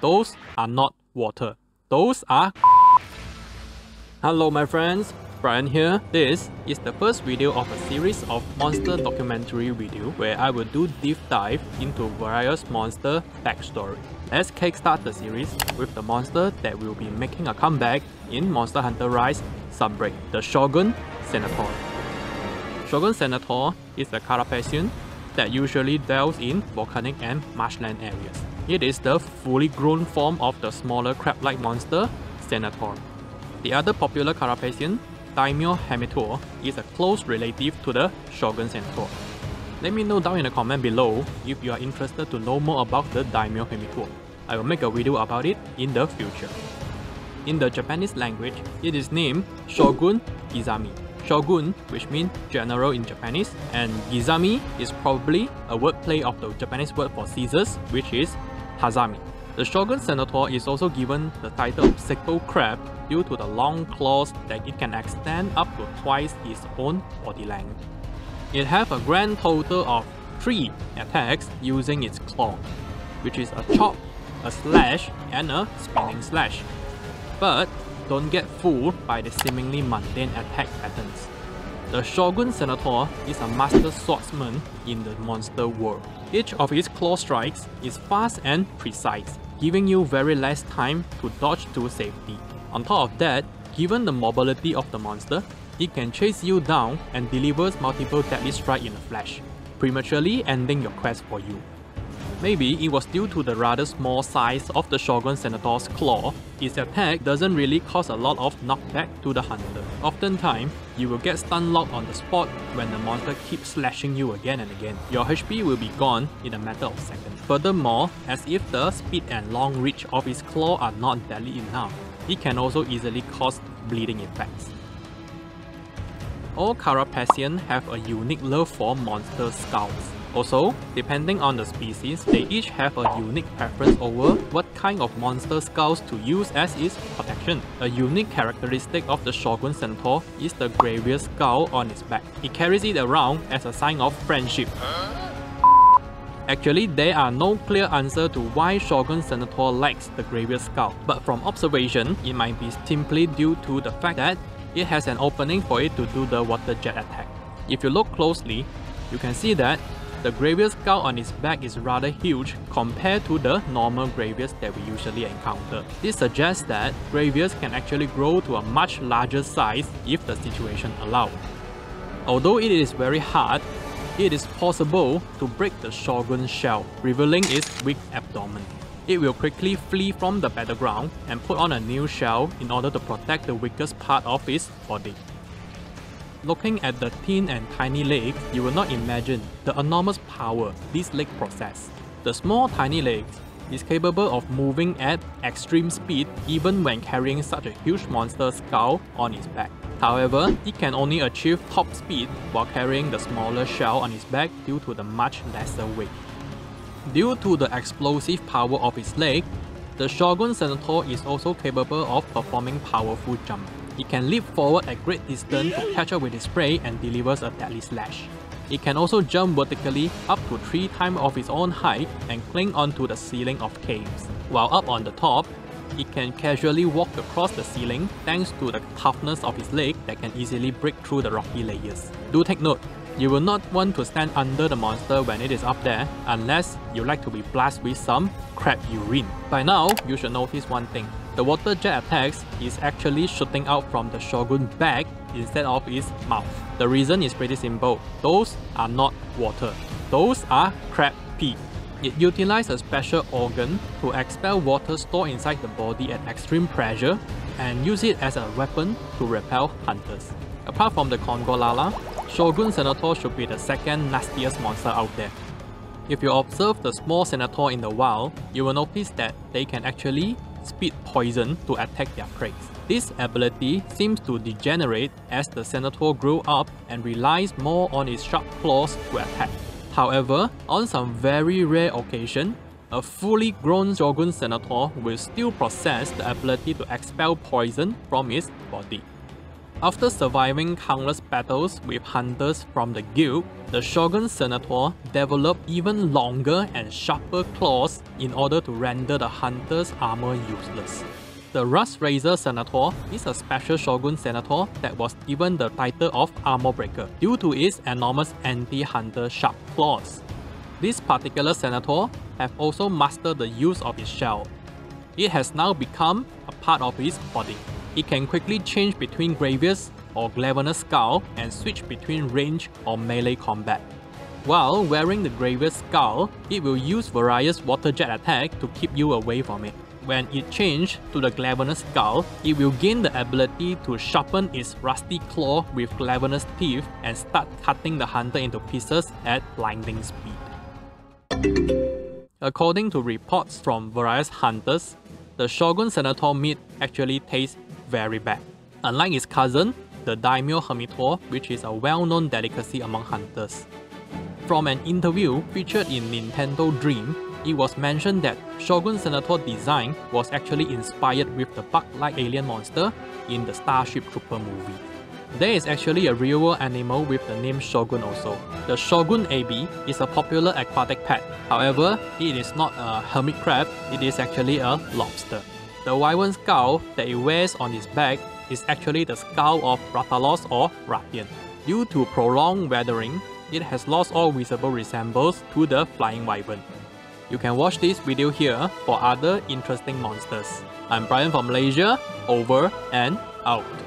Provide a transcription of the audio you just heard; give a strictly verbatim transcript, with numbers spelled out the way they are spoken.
Those are not water. Those are... Hello my friends, Brian here. This is the first video of a series of monster documentary video where I will do deep dive into various monster backstory. Let's kickstart the series with the monster that will be making a comeback in Monster Hunter Rise Sunbreak, the Shogun Ceanataur. Shogun Ceanataur is a carapacian that usually dwells in volcanic and marshland areas. It is the fully grown form of the smaller crab-like monster, Ceanataur. The other popular carapacian, Daimyo Hermitaur, is a close relative to the Shogun Ceanataur. Let me know down in the comment below if you are interested to know more about the Daimyo Hermitaur. I will make a video about it in the future. In the Japanese language, it is named Shogun Gizami. Shogun, which means general in Japanese, and Gizami is probably a wordplay of the Japanese word for scissors, which is Hasami. The Shogun Ceanataur is also given the title of sickle crab due to the long claws that it can extend up to twice its own body length. It has a grand total of three attacks using its claw, which is a chop, a slash, and a spinning slash. But don't get fooled by the seemingly mundane attack patterns. The Shogun Ceanataur is a master swordsman in the monster world. Each of its claw strikes is fast and precise, giving you very less time to dodge to safety. On top of that, given the mobility of the monster, it can chase you down and delivers multiple deadly strikes in a flash, prematurely ending your quest for you. Maybe it was due to the rather small size of the Shogun Ceanataur's claw, its attack doesn't really cause a lot of knockback to the hunter. Oftentimes, you will get stun locked on the spot when the monster keeps slashing you again and again. Your H P will be gone in a matter of seconds. Furthermore, as if the speed and long reach of its claw are not deadly enough, it can also easily cause bleeding effects. All carapacians have a unique love for monster skulls. Also, depending on the species, they each have a unique preference over what kind of monster skulls to use as its protection. A unique characteristic of the Shogun Ceanataur is the Gravios skull on its back. It carries it around as a sign of friendship. Actually, there are no clear answer to why Shogun Ceanataur likes the Gravios skull, but from observation, it might be simply due to the fact that it has an opening for it to do the water jet attack. If you look closely, you can see that the Gravios skull on its back is rather huge compared to the normal Gravios that we usually encounter. This suggests that Gravios can actually grow to a much larger size if the situation allows. Although it is very hard, it is possible to break the Shogun's shell, revealing its weak abdomen. It will quickly flee from the battleground and put on a new shell in order to protect the weakest part of its body. Looking at the thin and tiny legs, you will not imagine the enormous power this leg possesses. The small tiny legs is capable of moving at extreme speed even when carrying such a huge monster skull on its back. However, it can only achieve top speed while carrying the smaller shell on its back due to the much lesser weight. Due to the explosive power of its leg, the Shogun Ceanataur is also capable of performing powerful jumps. It can leap forward at great distance to catch up with its prey and delivers a deadly slash. It can also jump vertically up to three times of its own height and cling onto the ceiling of caves. While up on the top, it can casually walk across the ceiling thanks to the toughness of its leg that can easily break through the rocky layers. Do take note, you will not want to stand under the monster when it is up there unless you like to be blasted with some crab urine. By now, you should notice one thing. The water jet attacks is actually shooting out from the Shogun's back instead of its mouth. The reason is pretty simple. Those are not water. Those are crab pee. It utilizes a special organ to expel water stored inside the body at extreme pressure and use it as a weapon to repel hunters. Apart from the Kongolala, Shogun Ceanataur should be the second nastiest monster out there. If you observe the small Ceanataur in the wild, you will notice that they can actually spit poison to attack their prey. This ability seems to degenerate as the Ceanataur grew up and relies more on its sharp claws to attack. However, on some very rare occasion, a fully grown Shogun Ceanataur will still possess the ability to expel poison from its body. After surviving countless battles with hunters from the guild, the Shogun Ceanataur developed even longer and sharper claws in order to render the hunter's armor useless. The Rust Razor Ceanataur is a special Shogun Ceanataur that was given the title of Armor Breaker due to its enormous anti-hunter sharp claws. This particular Ceanataur have also mastered the use of its shell. It has now become a part of its body. It can quickly change between Gravios or Glavernous skull and switch between range or melee combat. While wearing the Gravios skull, it will use various water jet attacks to keep you away from it. When it changes to the Glavernous skull, it will gain the ability to sharpen its rusty claw with Glavernous teeth and start cutting the hunter into pieces at blinding speed. According to reports from various hunters, the Shogun Ceanataur meat actually tastes very bad. Unlike its cousin, the Daimyo Hermitaur, which is a well-known delicacy among hunters. From an interview featured in Nintendo Dream, it was mentioned that Shogun Ceanataur design was actually inspired with the bug-like alien monster in the Starship Trooper movie. There is actually a real-world animal with the name Shogun also. The Shogun A B is a popular aquatic pet. However, it is not a hermit crab, it is actually a lobster. The wyvern skull that it wears on its back is actually the skull of Rathalos or Rathian. Due to prolonged weathering, it has lost all visible resemblance to the flying wyvern. You can watch this video here for other interesting monsters. I'm Brian from Malaysia, over and out.